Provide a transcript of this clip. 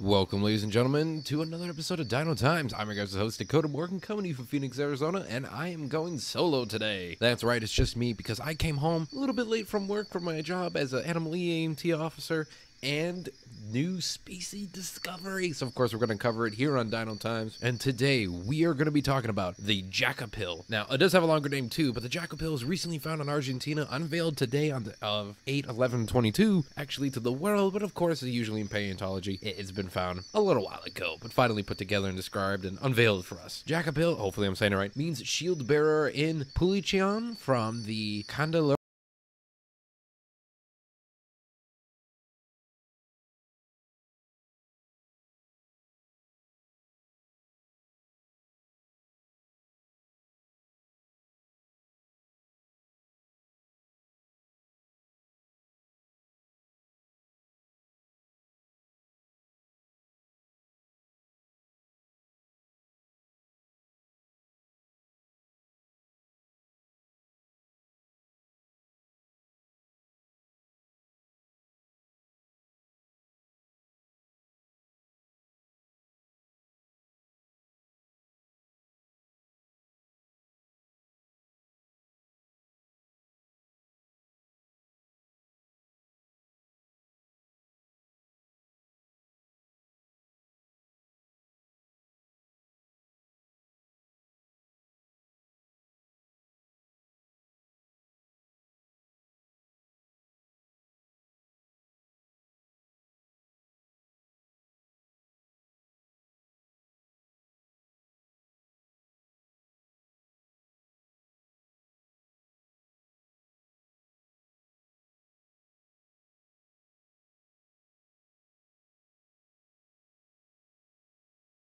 Welcome, ladies and gentlemen, to another episode of Dino Times. I'm your guys' host, Dakota Morgan, coming to you from Phoenix, Arizona, and I am going solo today. That's right, it's just me because I came home a little bit late from work from my job as an animal EMT officer and new species discovery. So, of course, we're going to cover it here on Dino Times. And today, we are going to be talking about the Jakapil. Now, it does have a longer name, too, but the Jakapil is recently found in Argentina, unveiled today on the, of 8/11/22, actually to the world, but, of course, usually in paleontology, it's been found a little while ago, but finally put together and described and unveiled for us. Jakapil, hopefully I'm saying it right, means shield bearer in Pulichian from the Candelaria